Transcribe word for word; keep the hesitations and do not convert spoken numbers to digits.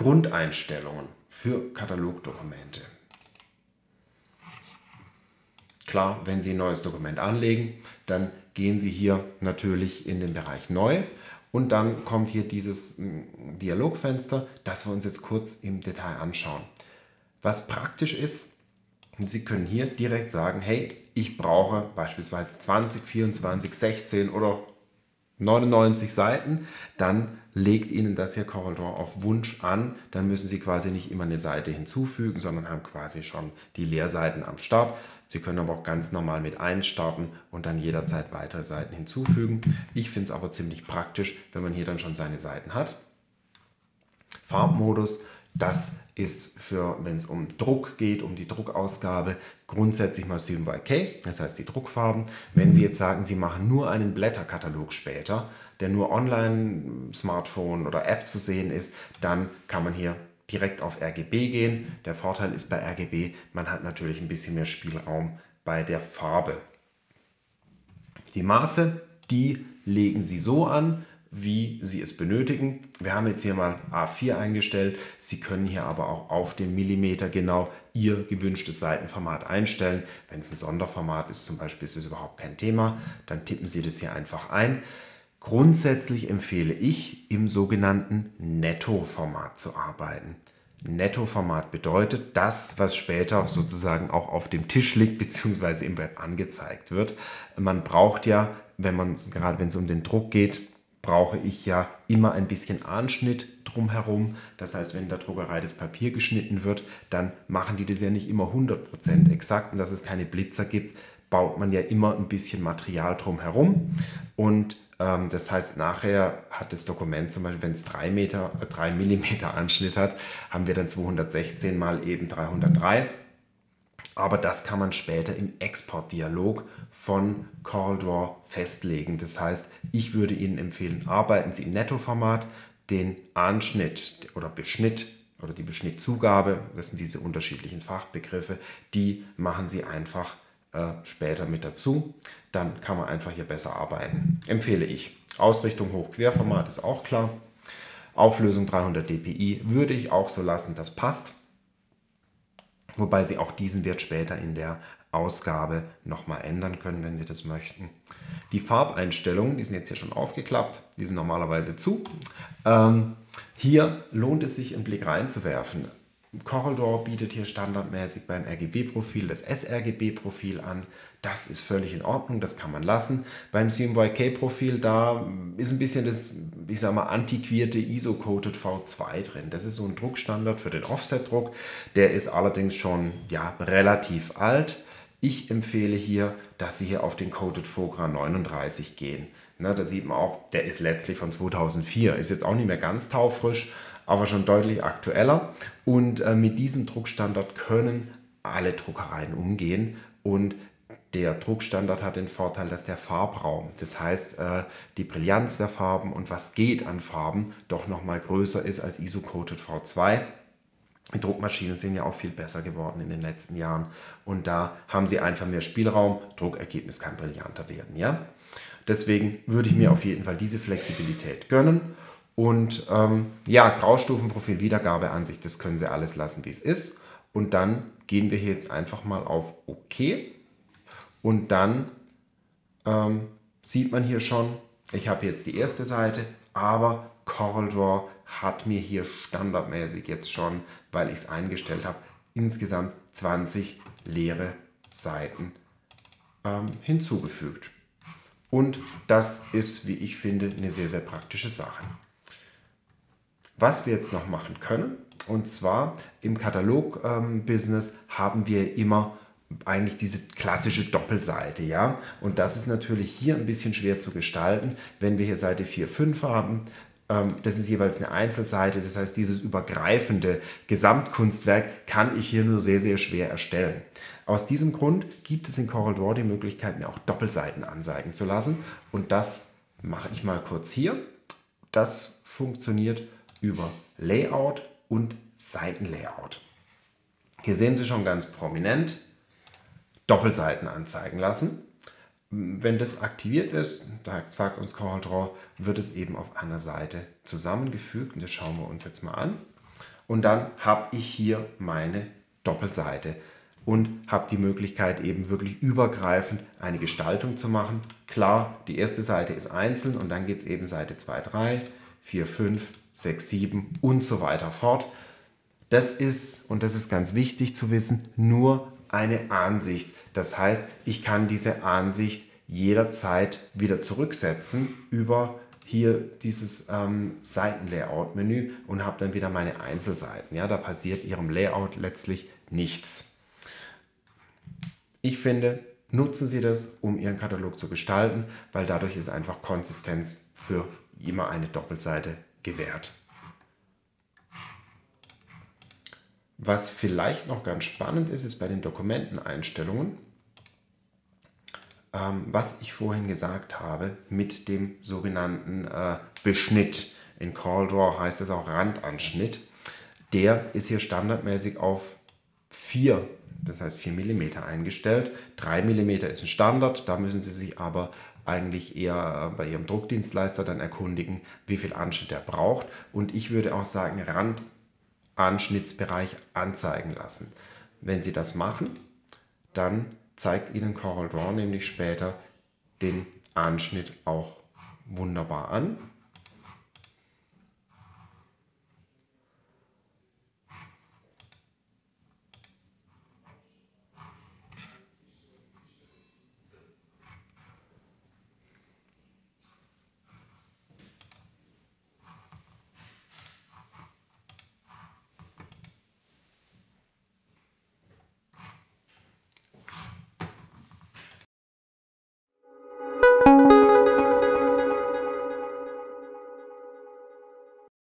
Grundeinstellungen für Katalogdokumente. Klar, wenn Sie ein neues Dokument anlegen, dann gehen Sie hier natürlich in den Bereich Neu und dann kommt hier dieses Dialogfenster, das wir uns jetzt kurz im Detail anschauen. Was praktisch ist, Sie können hier direkt sagen, hey, ich brauche beispielsweise zwanzig, vierundzwanzig, sechzehn oder neunundneunzig Seiten, dann legt Ihnen das hier CorelDRAW auf Wunsch an. Dann müssen Sie quasi nicht immer eine Seite hinzufügen, sondern haben quasi schon die Leerseiten am Start. Sie können aber auch ganz normal mit einstarten und dann jederzeit weitere Seiten hinzufügen. Ich finde es aber ziemlich praktisch, wenn man hier dann schon seine Seiten hat. Farbmodus, das ist für, wenn es um Druck geht, um die Druckausgabe, grundsätzlich mal C M Y K, das heißt die Druckfarben. Wenn Sie jetzt sagen, Sie machen nur einen Blätterkatalog später, der nur online, Smartphone oder App zu sehen ist, dann kann man hier direkt auf R G B gehen. Der Vorteil ist bei R G B, man hat natürlich ein bisschen mehr Spielraum bei der Farbe. Die Maße, die legen Sie so an, wie Sie es benötigen. Wir haben jetzt hier mal A vier eingestellt. Sie können hier aber auch auf den Millimeter genau Ihr gewünschtes Seitenformat einstellen. Wenn es ein Sonderformat ist, zum Beispiel, ist es überhaupt kein Thema. Dann tippen Sie das hier einfach ein. Grundsätzlich empfehle ich, im sogenannten Nettoformat zu arbeiten. Nettoformat bedeutet das, was später sozusagen auch auf dem Tisch liegt bzw. im Web angezeigt wird. Man braucht ja, wenn man gerade wenn es um den Druck geht, brauche ich ja immer ein bisschen Anschnitt drumherum. Das heißt, wenn in der Druckerei das Papier geschnitten wird, dann machen die das ja nicht immer hundert Prozent exakt. Und dass es keine Blitzer gibt, baut man ja immer ein bisschen Material drumherum. Und ähm, das heißt, nachher hat das Dokument zum Beispiel, wenn es drei Millimeter Anschnitt hat, haben wir dann zweihundertsechzehn mal eben dreihundertdrei. Aber das kann man später im Exportdialog von CorelDRAW festlegen. Das heißt, ich würde Ihnen empfehlen, arbeiten Sie im Nettoformat. Den Anschnitt oder Beschnitt oder die Beschnittzugabe, das sind diese unterschiedlichen Fachbegriffe, die machen Sie einfach äh, später mit dazu. Dann kann man einfach hier besser arbeiten, empfehle ich. Ausrichtung Hoch-Querformat ist auch klar. Auflösung dreihundert D P I würde ich auch so lassen, das passt. Wobei Sie auch diesen Wert später in der Ausgabe nochmal ändern können, wenn Sie das möchten. Die Farbeinstellungen, die sind jetzt hier schon aufgeklappt, die sind normalerweise zu. Ähm, hier lohnt es sich, einen Blick reinzuwerfen. CorelDRAW bietet hier standardmäßig beim R G B-Profil das S R G B-Profil an. Das ist völlig in Ordnung, das kann man lassen. Beim C M Y K-Profil, da ist ein bisschen das, ich sag mal, antiquierte I S O-Coated V zwei drin. Das ist so ein Druckstandard für den Offset-Druck. Der ist allerdings schon ja, relativ alt. Ich empfehle hier, dass Sie hier auf den Coated Fogra neununddreißig gehen. Na, da sieht man auch, der ist letztlich von zweitausendvier, ist jetzt auch nicht mehr ganz taufrisch, aber schon deutlich aktueller, und äh, mit diesem Druckstandard können alle Druckereien umgehen, und der Druckstandard hat den Vorteil, dass der Farbraum, das heißt äh, die Brillanz der Farben und was geht an Farben, doch nochmal größer ist als I S O-Coated V zwei. Die Druckmaschinen sind ja auch viel besser geworden in den letzten Jahren, und da haben Sie einfach mehr Spielraum. Druckergebnis kann brillanter werden, ja? Deswegen würde ich mir auf jeden Fall diese Flexibilität gönnen. Und ähm, ja, Graustufenprofil, Wiedergabeansicht, das können Sie alles lassen, wie es ist. Und dann gehen wir hier jetzt einfach mal auf OK. Und dann ähm, sieht man hier schon, ich habe jetzt die erste Seite, aber CorelDRAW hat mir hier standardmäßig jetzt schon, weil ich es eingestellt habe, insgesamt zwanzig leere Seiten ähm, hinzugefügt. Und das ist, wie ich finde, eine sehr, sehr praktische Sache. Was wir jetzt noch machen können, und zwar im Katalog-Business haben wir immer eigentlich diese klassische Doppelseite, ja. Und das ist natürlich hier ein bisschen schwer zu gestalten, wenn wir hier Seite vier, fünf haben. Das ist jeweils eine Einzelseite, das heißt, dieses übergreifende Gesamtkunstwerk kann ich hier nur sehr, sehr schwer erstellen. Aus diesem Grund gibt es in CorelDRAW die Möglichkeit, mir auch Doppelseiten anzeigen zu lassen. Und das mache ich mal kurz hier. Das funktioniert über Layout und Seitenlayout. Hier sehen Sie schon ganz prominent Doppelseiten anzeigen lassen. Wenn das aktiviert ist, sagt uns CorelDRAW, wird es eben auf einer Seite zusammengefügt, und das schauen wir uns jetzt mal an. und dann habe ich hier meine Doppelseite und habe die Möglichkeit, eben wirklich übergreifend eine Gestaltung zu machen. Klar, die erste Seite ist einzeln und dann geht es eben Seite zwei, drei, vier, fünf, sechs, sieben und so weiter fort. Das ist, und das ist ganz wichtig zu wissen, nur eine Ansicht. Das heißt, ich kann diese Ansicht jederzeit wieder zurücksetzen über hier dieses ähm, Seitenlayout-Menü und habe dann wieder meine Einzelseiten. Ja, da passiert ihrem Layout letztlich nichts. Ich finde, nutzen Sie das, um Ihren Katalog zu gestalten, weil dadurch ist einfach Konsistenz für immer eine Doppelseite gewährt. Was vielleicht noch ganz spannend ist, ist bei den Dokumenteneinstellungen, ähm, was ich vorhin gesagt habe mit dem sogenannten äh, Beschnitt. In CorelDRAW heißt es auch Randanschnitt. Der ist hier standardmäßig auf vier, das heißt vier Millimeter eingestellt. drei Millimeter ist ein Standard, da müssen Sie sich aber eigentlich eher bei Ihrem Druckdienstleister dann erkundigen, wie viel Anschnitt er braucht. Und ich würde auch sagen, Rand Anschnittsbereich anzeigen lassen. Wenn Sie das machen, dann zeigt Ihnen CorelDRAW nämlich später den Anschnitt auch wunderbar an.